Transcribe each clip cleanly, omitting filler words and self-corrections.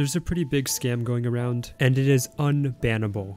There's a pretty big scam going around, and it is unbannable.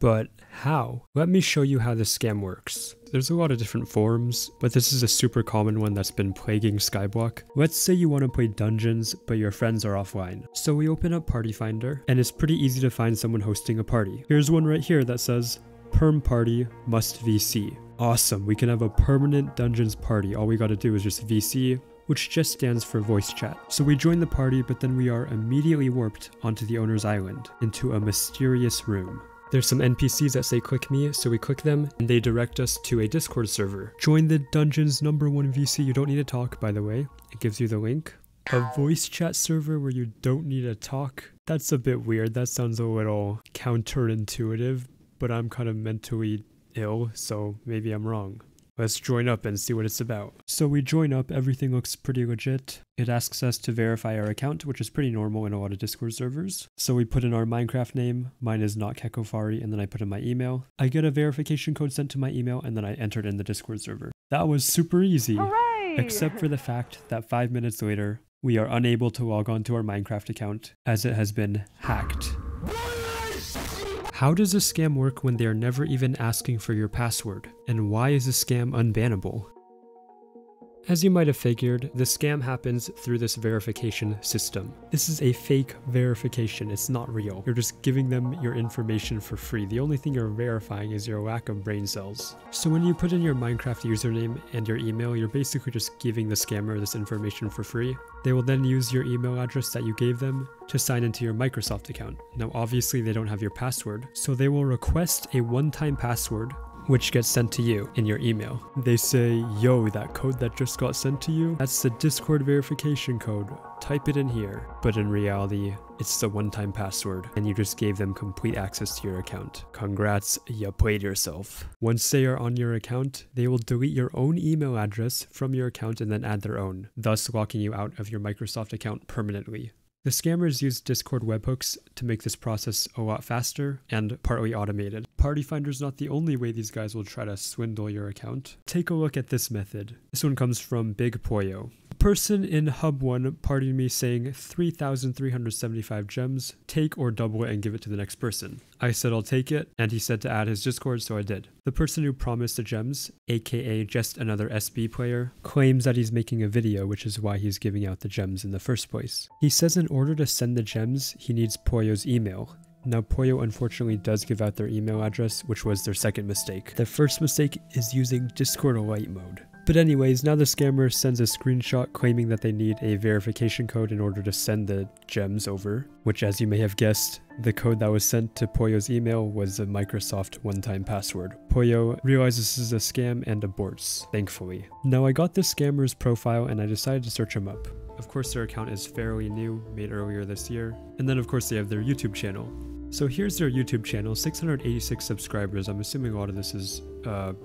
But how? Let me show you how this scam works. There's a lot of different forms, but this is a super common one that's been plaguing Skyblock. Let's say you want to play dungeons, but your friends are offline. So we open up Party Finder, and it's pretty easy to find someone hosting a party. Here's one right here that says, Perm Party Must VC. Awesome, we can have a permanent dungeons party. All we gotta do is just VC, which just stands for voice chat. So we join the party, but then we are immediately warped onto the owner's island, into a mysterious room. There's some NPCs that say click me, so we click them, and they direct us to a Discord server. Join the dungeon's #1 VC, you don't need to talk, by the way. It gives you the link. A voice chat server where you don't need to talk? That's a bit weird, that sounds a little counterintuitive, but I'm kind of mentally ill, so maybe I'm wrong. Let's join up and see what it's about. So we join up, everything looks pretty legit. It asks us to verify our account, which is pretty normal in a lot of Discord servers. So we put in our Minecraft name, mine is not Cekofari, and then I put in my email. I get a verification code sent to my email, and then I entered in the Discord server. That was super easy, hooray! Except for the fact that 5 minutes later, we are unable to log on to our Minecraft account, as it has been hacked. How does a scam work when they are never even asking for your password? And why is a scam unbannable? As you might have figured, the scam happens through this verification system. This is a fake verification, it's not real. You're just giving them your information for free. The only thing you're verifying is your lack of brain cells. So when you put in your Minecraft username and your email, you're basically just giving the scammer this information for free. They will then use your email address that you gave them to sign into your Microsoft account. Now obviously they don't have your password, so they will request a one-time password which gets sent to you in your email. They say, yo, that code that just got sent to you, that's the Discord verification code, type it in here. But in reality, it's the one-time password, and you just gave them complete access to your account. Congrats, you played yourself. Once they are on your account, they will delete your own email address from your account and then add their own, thus locking you out of your Microsoft account permanently. The scammers use Discord webhooks to make this process a lot faster and partly automated. Party Finder's not the only way these guys will try to swindle your account. Take a look at this method. This one comes from Big Poyo. A person in Hub 1 partied me saying 3,375 gems, take or double it and give it to the next person. I said I'll take it, and he said to add his Discord, so I did. The person who promised the gems, aka just another SB player, claims that he's making a video, which is why he's giving out the gems in the first place. He says in order to send the gems, he needs Poyo's email. Now Poyo unfortunately does give out their email address, which was their second mistake. The first mistake is using Discord Lite mode. But anyways, now the scammer sends a screenshot claiming that they need a verification code in order to send the gems over, which as you may have guessed, the code that was sent to Poyo's email was a Microsoft one-time password. Poyo realizes this is a scam and aborts, thankfully. Now I got this scammer's profile and I decided to search him up. Of course their account is fairly new, made earlier this year, and then of course they have their YouTube channel. So here's their YouTube channel, 686 subscribers, I'm assuming a lot of this is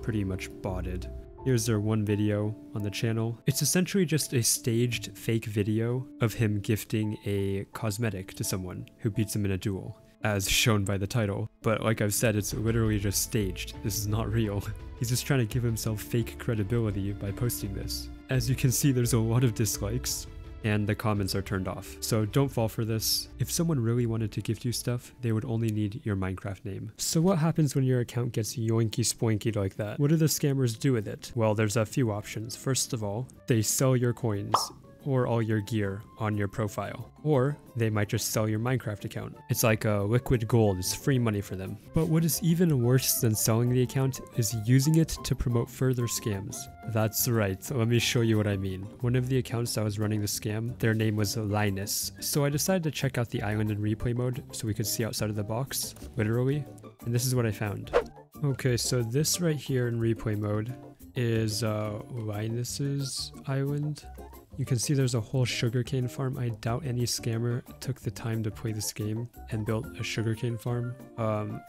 pretty much botted. Here's their one video on the channel. It's essentially just a staged fake video of him gifting a cosmetic to someone who beats him in a duel, as shown by the title. But like I've said, it's literally just staged. This is not real. He's just trying to give himself fake credibility by posting this. As you can see, there's a lot of dislikes, and the comments are turned off. So don't fall for this. If someone really wanted to gift you stuff, they would only need your Minecraft name. So what happens when your account gets yoinky spoinky like that? What do the scammers do with it? Well, there's a few options. First of all, they sell your coins or all your gear on your profile. Or they might just sell your Minecraft account. It's like a liquid gold, it's free money for them. But what is even worse than selling the account is using it to promote further scams. That's right, let me show you what I mean. One of the accounts that was running the scam, their name was Linus. So I decided to check out the island in replay mode so we could see outside of the box, literally. And this is what I found. Okay, so this right here in replay mode is Linus's island. You can see there's a whole sugarcane farm. I doubt any scammer took the time to play this game and built a sugarcane farm. Oh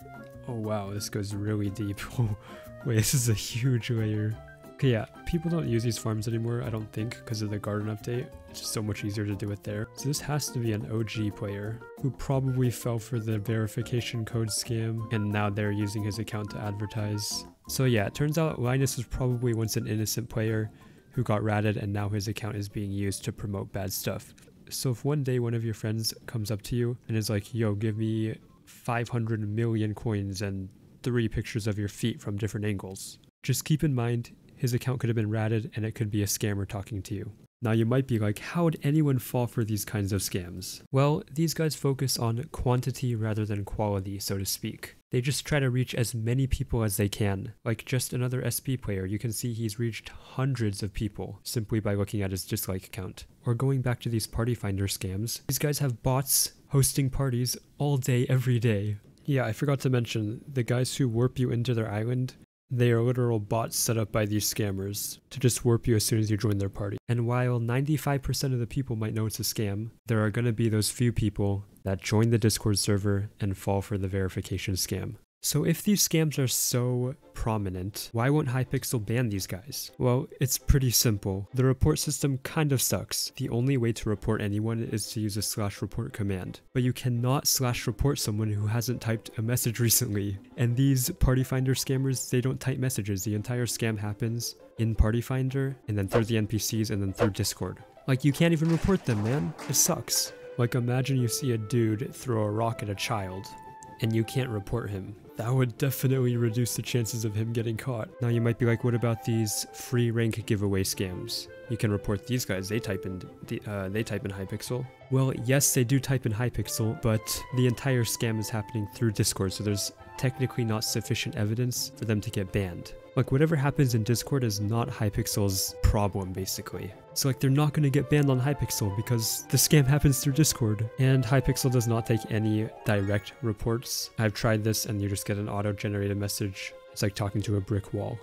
wow, this goes really deep. Wait, this is a huge layer. Okay, yeah, people don't use these farms anymore, I don't think, because of the garden update. It's just so much easier to do it there. So this has to be an OG player who probably fell for the verification code scam, and now they're using his account to advertise. So yeah, it turns out Linus was probably once an innocent player who got ratted, and now his account is being used to promote bad stuff. So if one day one of your friends comes up to you and is like, yo, give me 500 million coins and 3 pictures of your feet from different angles, just keep in mind his account could have been ratted and it could be a scammer talking to you. Now you might be like, how would anyone fall for these kinds of scams? Well, these guys focus on quantity rather than quality, so to speak. They just try to reach as many people as they can. Like just another SP player, you can see he's reached hundreds of people simply by looking at his dislike count. Or going back to these Party Finder scams, these guys have bots hosting parties all day, every day. Yeah, I forgot to mention, the guys who warp you into their island, they are literal bots set up by these scammers to just warp you as soon as you join their party. And while 95% of the people might know it's a scam, there are going to be those few people that join the Discord server and fall for the verification scam. So if these scams are so prominent, why won't Hypixel ban these guys? Well, it's pretty simple. The report system kind of sucks. The only way to report anyone is to use a /report command. But you cannot /report someone who hasn't typed a message recently. And these Party Finder scammers, they don't type messages. The entire scam happens in Party Finder, and then through the NPCs, and then through Discord. Like, you can't even report them, man. It sucks. Like, imagine you see a dude throw a rock at a child, and you can't report him. That would definitely reduce the chances of him getting caught. Now you might be like, what about these free rank giveaway scams? You can report these guys. They type in Hypixel. Well, yes, they do type in Hypixel, but the entire scam is happening through Discord, so there's technically not sufficient evidence for them to get banned. Like, whatever happens in Discord is not Hypixel's problem, basically. So, like, they're not going to get banned on Hypixel because the scam happens through Discord. And Hypixel does not take any direct reports. I've tried this and you just get an auto-generated message. It's like talking to a brick wall.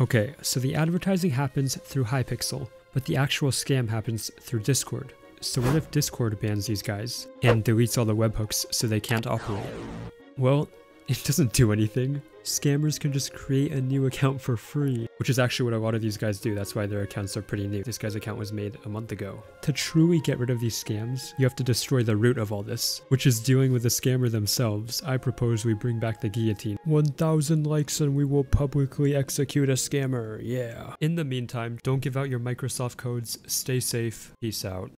Okay, so the advertising happens through Hypixel, but the actual scam happens through Discord. So what if Discord bans these guys and deletes all the webhooks so they can't operate? Well, it doesn't do anything. Scammers can just create a new account for free, which is actually what a lot of these guys do. That's why their accounts are pretty new. This guy's account was made a month ago. To truly get rid of these scams, you have to destroy the root of all this, which is dealing with the scammer themselves. I propose we bring back the guillotine. 1,000 likes and we will publicly execute a scammer, yeah. In the meantime, don't give out your Microsoft codes, stay safe, peace out.